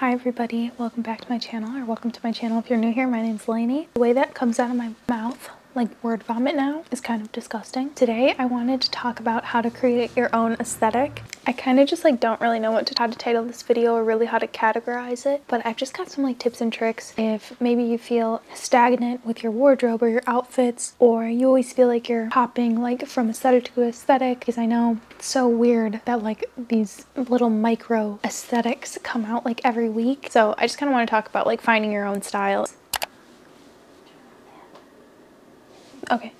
Hi everybody, welcome back to my channel, or welcome to my channel if you're new here. My name's Lainey. The way that comes out of my mouth, like word vomit now, is kind of disgusting. Today I wanted to talk about how to create your own aesthetic. I kind of just like don't really know how to title this video or really how to categorize it, but I've just got some like tips and tricks if maybe you feel stagnant with your wardrobe or your outfits, or you always feel like you're hopping like from aesthetic to aesthetic, because I know it's so weird that like these little micro aesthetics come out like every week. So I just kind of want to talk about like finding your own style. Okay,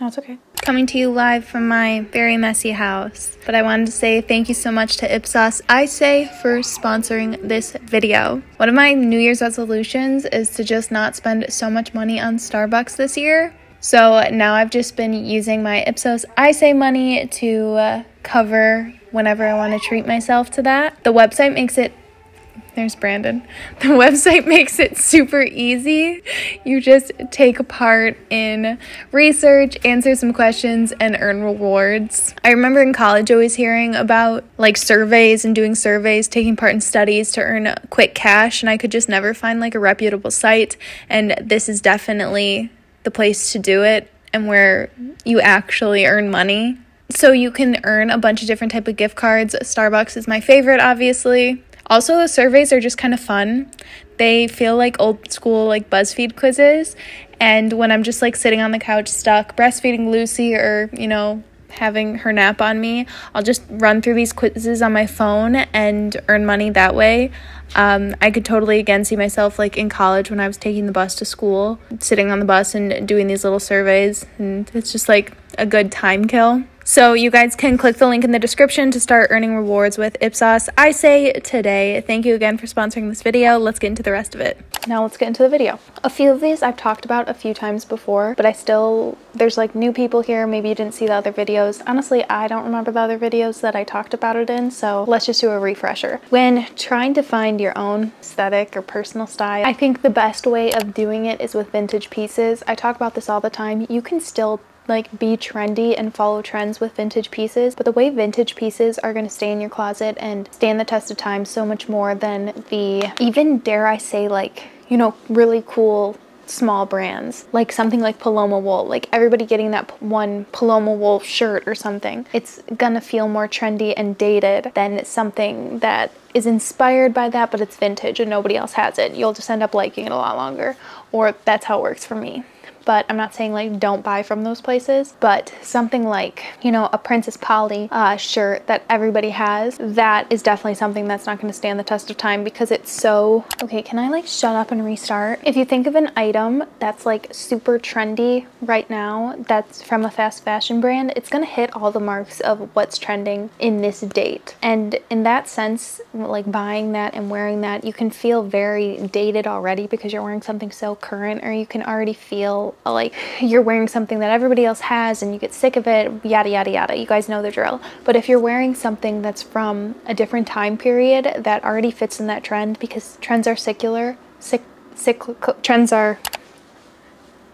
no, it's okay. Coming to you live from my very messy house, but I wanted to say thank you so much to Ipsos i-Say for sponsoring this video. One of my New Year's resolutions is to just not spend so much money on Starbucks this year. So now I've just been using my Ipsos i-Say money to cover whenever I want to treat myself to that. The website makes it There's Brandon. The website makes it super easy. You just take part in research, answer some questions, and earn rewards. I remember in college always hearing about like surveys and doing surveys, taking part in studies to earn quick cash, and I could just never find like a reputable site. And this is definitely the place to do it and where you actually earn money. So you can earn a bunch of different types of gift cards. Starbucks is my favorite, obviously. Also, the surveys are just kind of fun. They feel like old school like BuzzFeed quizzes, and when I'm just like sitting on the couch stuck breastfeeding Lucy, or you know, having her nap on me, I'll just run through these quizzes on my phone and earn money that way. I could totally again see myself like in college when I was taking the bus to school, sitting on the bus and doing these little surveys, and it's just like a good time kill. So you guys can click the link in the description to start earning rewards with Ipsos i-Say today. Thank you again for sponsoring this video. Let's get into the rest of it. Now let's get into the video. A few of these I've talked about a few times before, but there's like new people here. Maybe you didn't see the other videos. Honestly, I don't remember the other videos that I talked about it in, so let's just do a refresher. When trying to find your own aesthetic or personal style, I think the best way of doing it is with vintage pieces. I talk about this all the time. You can still like be trendy and follow trends with vintage pieces, but the way vintage pieces are going to stay in your closet and stand the test of time so much more than the, even dare I say, like, you know, really cool small brands, like something like Paloma Wool, like everybody getting that one Paloma Wool shirt or something. It's gonna feel more trendy and dated than something that is inspired by that, but it's vintage and nobody else has it. You'll just end up liking it a lot longer, or that's how it works for me. But I'm not saying like don't buy from those places, but something like, you know, a Princess Polly shirt that everybody has, that is definitely something that's not going to stand the test of time because it's so... Okay, can I like shut up and restart? If you think of an item that's like super trendy right now, that's from a fast fashion brand, it's going to hit all the marks of what's trending in this date. And in that sense, like buying that and wearing that, you can feel very dated already because you're wearing something so current, or you can already feel like you're wearing something that everybody else has and you get sick of it, yada yada yada. You guys know the drill. But if you're wearing something that's from a different time period that already fits in that trend, because trends are cyclical,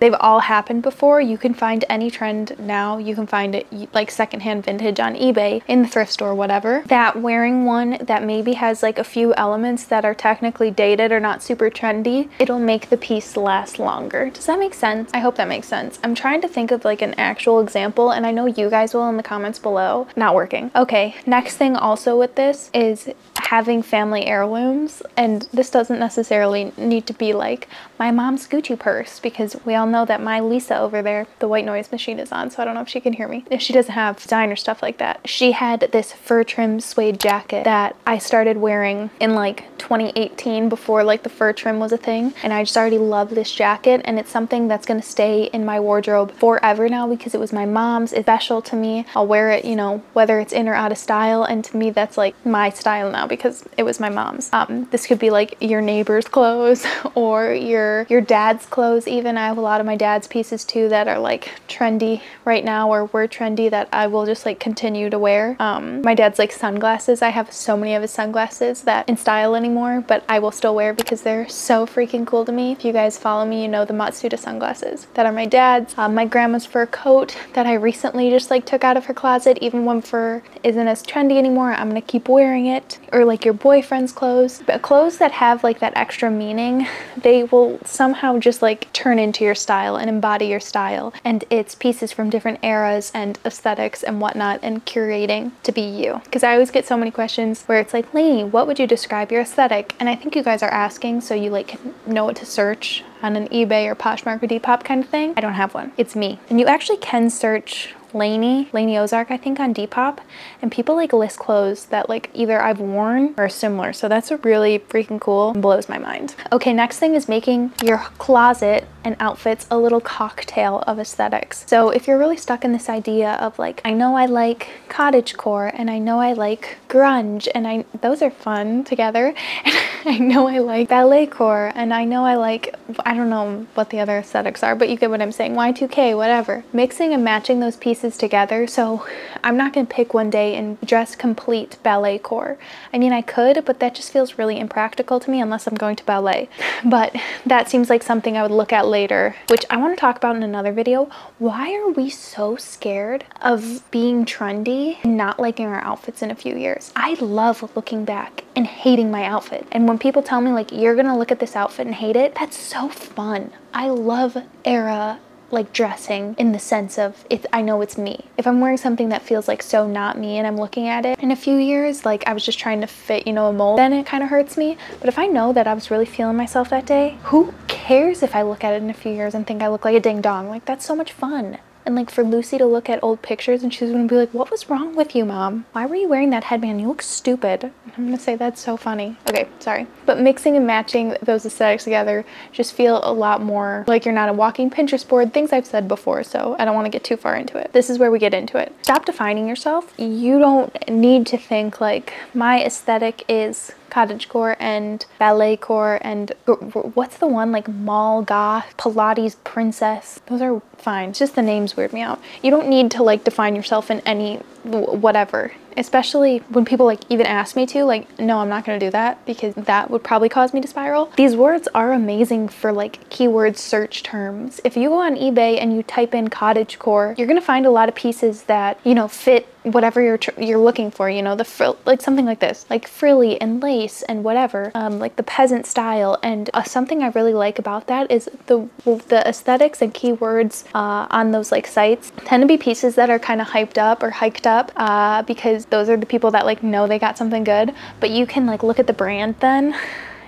they've all happened before. You can find any trend now. You can find it like secondhand vintage on eBay, in the thrift store, whatever. That wearing one that maybe has like a few elements that are technically dated or not super trendy, it'll make the piece last longer. Does that make sense? I hope that makes sense. I'm trying to think of like an actual example, and I know you guys will in the comments below. Not working. Okay, next thing also with this is having family heirlooms. And this doesn't necessarily need to be like my mom's Gucci purse, because we all know that my Lisa over there, the white noise machine is on, so I don't know if she can hear me, if she doesn't have designer stuff like that. She had this fur trim suede jacket that I started wearing in like 2018, before like the fur trim was a thing, and I just already love this jacket, and it's something that's going to stay in my wardrobe forever now because it was my mom's. It's special to me. I'll wear it, you know, whether it's in or out of style, and to me that's like my style now because it was my mom's. This could be like your neighbor's clothes or your dad's clothes even. I have a lot of my dad's pieces too that are like trendy right now, or were trendy, that I will just like continue to wear. My dad's like sunglasses, I have so many of his sunglasses that in style anymore, but I will still wear because they're so freaking cool to me. If you guys follow me, you know the Matsuda sunglasses that are my dad's. My grandma's fur coat that I recently just like took out of her closet, even when fur isn't as trendy anymore, I'm gonna keep wearing it. Or like your boyfriend's clothes, but clothes that have like that extra meaning, they will somehow just like turn into your style and embody your style, and it's pieces from different eras and aesthetics and whatnot, and curating to be you. Because I always get so many questions where it's like, Lainey, what would you describe your aesthetic? And I think you guys are asking so you like know what to search on an eBay or Poshmark or Depop kind of thing. I don't have one, it's me. And you actually can search Lainey Ozark, I think, on Depop, and people like list clothes that like either I've worn or similar, so that's really freaking cool and blows my mind. Okay, next thing is making your closet and outfits a little cocktail of aesthetics. So if you're really stuck in this idea of like, I know I like cottagecore and I know I like grunge, and those are fun together, and I know I like balletcore, and I know I like, I don't know what the other aesthetics are, but you get what I'm saying, Y2K, whatever. Mixing and matching those pieces together. So I'm not gonna pick one day and dress complete ballet core. I mean, I could, but that just feels really impractical to me unless I'm going to ballet. But that seems like something I would look at later, which I want to talk about in another video. Why are we so scared of being trendy and not liking our outfits in a few years? I love looking back and hating my outfit. And when people tell me like, you're gonna look at this outfit and hate it, that's so fun. I love era like dressing in the sense of it, I know it's me. If I'm wearing something that feels like so not me and I'm looking at it in a few years like I was just trying to fit, you know, a mold, then it kind of hurts me. But if I know that I was really feeling myself that day, who cares if I look at it in a few years and think I look like a ding dong? Like, that's so much fun. And like for Lucy to look at old pictures and she's gonna be like, what was wrong with you, mom? Why were you wearing that headband? You look stupid. I'm gonna say, that's so funny. Okay, sorry. But mixing and matching those aesthetics together just feel a lot more like you're not a walking Pinterest board, things I've said before, so I don't wanna get too far into it. This is where we get into it. Stop defining yourself. You don't need to think like, my aesthetic is cottagecore and balletcore and what's the one, like mall goth, Pilates princess. Those are fine, it's just the names weird me out. You don't need to like define yourself in any whatever, especially when people like even ask me to, like, no, I'm not gonna do that because that would probably cause me to spiral. These words are amazing for like keyword search terms. If you go on eBay and you type in cottagecore, you're gonna find a lot of pieces that, you know, fit whatever you're looking for, you know, the frill, like something like this, like frilly and lace and whatever, like the peasant style. And something I really like about that is the aesthetics and keywords on those like sites tend to be pieces that are kind of hyped up or hiked up because those are the people that like know they got something good. But you can like look at the brand then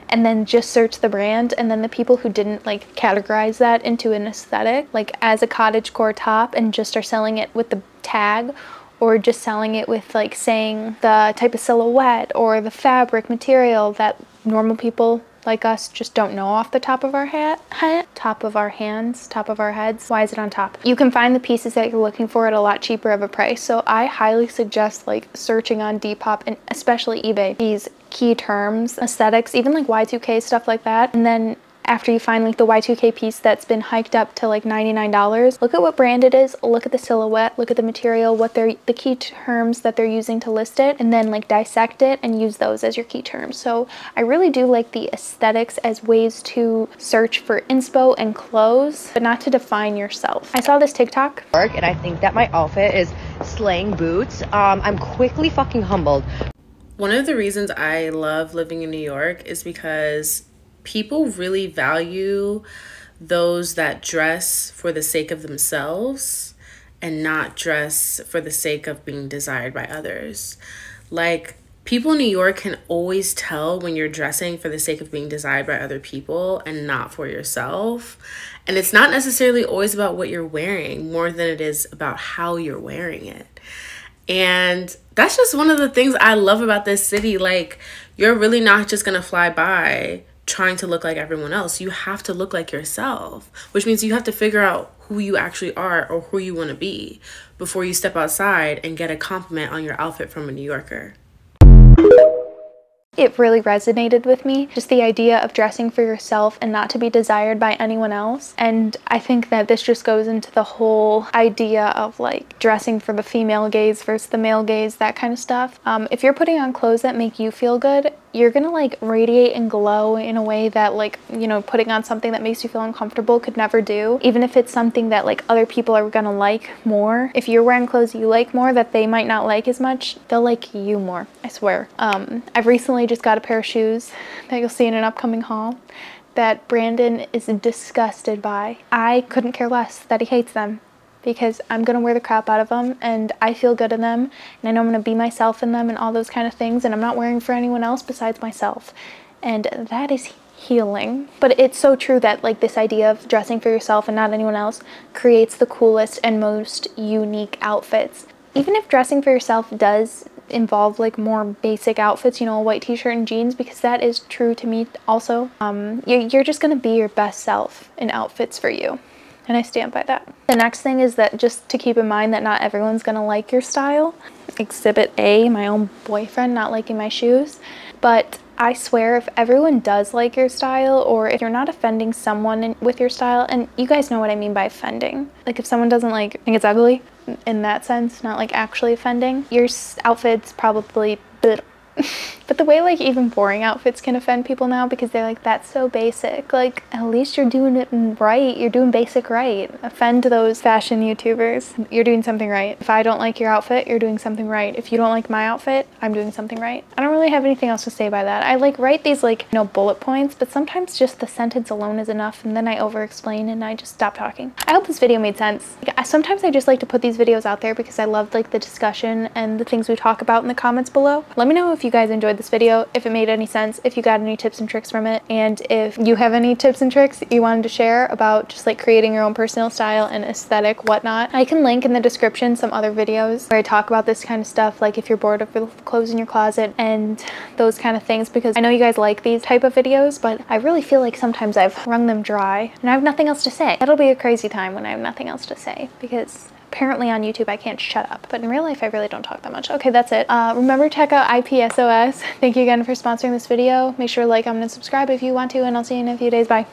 and then just search the brand, and then the people who didn't like categorize that into an aesthetic, like as a cottagecore top, and just are selling it with the tag, or just selling it with like saying the type of silhouette or the fabric material that normal people like us just don't know off the top of our heads. Why is it on top? You can find the pieces that you're looking for at a lot cheaper of a price. So I highly suggest like searching on Depop and especially eBay these key terms, aesthetics, even like Y2K, stuff like that. And then after you find like the Y2K piece that's been hiked up to like $99, look at what brand it is, look at the silhouette, look at the material, what they're, the key terms that they're using to list it, and then like dissect it and use those as your key terms. So I really do like the aesthetics as ways to search for inspo and clothes, but not to define yourself. I saw this TikTok. And I think that my outfit is slaying boots. I'm quickly fucking humbled. One of the reasons I love living in New York is because people really value those that dress for the sake of themselves and not dress for the sake of being desired by others. Like, people in New York can always tell when you're dressing for the sake of being desired by other people and not for yourself. And it's not necessarily always about what you're wearing more than it is about how you're wearing it. And that's just one of the things I love about this city. Like, you're really not just gonna fly by trying to look like everyone else. You have to look like yourself, which means you have to figure out who you actually are or who you want to be before you step outside and get a compliment on your outfit from a New Yorker. It really resonated with me, just the idea of dressing for yourself and not to be desired by anyone else. And I think that this just goes into the whole idea of like dressing for the female gaze versus the male gaze, that kind of stuff. If you're putting on clothes that make you feel good, you're gonna like radiate and glow in a way that like, you know, putting on something that makes you feel uncomfortable could never do, even if it's something that like other people are gonna like more. If you're wearing clothes you like more that they might not like as much, they'll like you more, I swear. I've recently just got a pair of shoes that you'll see in an upcoming haul that Brandon is disgusted by. I couldn't care less that he hates them, because I'm gonna wear the crap out of them and I feel good in them and I know I'm gonna be myself in them and all those kind of things, and I'm not wearing for anyone else besides myself. And that is healing. But it's so true that like this idea of dressing for yourself and not anyone else creates the coolest and most unique outfits. Even if dressing for yourself does involve like more basic outfits, you know, a white t-shirt and jeans, because that is true to me also. You're just gonna be your best self in outfits for you. And I stand by that. The next thing is that just to keep in mind that not everyone's gonna like your style. Exhibit A, my own boyfriend not liking my shoes. But I swear if everyone does like your style, or if you're not offending someone with your style, and you guys know what I mean by offending. Like if someone doesn't like, think it's ugly in that sense, not like actually offending, your outfit's probably bleh. But the way like even boring outfits can offend people now, because they're like, that's so basic, like at least you're doing it right, you're doing basic right. Offend those fashion YouTubers, you're doing something right. If I don't like your outfit, you're doing something right. If you don't like my outfit, I'm doing something right. I don't really have anything else to say by that. I like write these like, you know, bullet points, but sometimes just the sentence alone is enough, and then I over explain and I just stop talking. I hope this video made sense. Like, sometimes I just like to put these videos out there because I love like the discussion and the things we talk about in the comments below. Let me know if you guys enjoyed this video, if it made any sense, if you got any tips and tricks from it, and if you have any tips and tricks you wanted to share about just like creating your own personal style and aesthetic, whatnot. I can link in the description some other videos where I talk about this kind of stuff, like if you're bored of the clothes in your closet and those kind of things, because I know you guys like these type of videos, but I really feel like sometimes I've wrung them dry and I have nothing else to say. That'll be a crazy time when I have nothing else to say, because apparently on YouTube I can't shut up, but in real life I really don't talk that much. Okay, that's it. Remember to check out Ipsos. Thank you again for sponsoring this video. Make sure to like, comment, and subscribe if you want to, and I'll see you in a few days. Bye.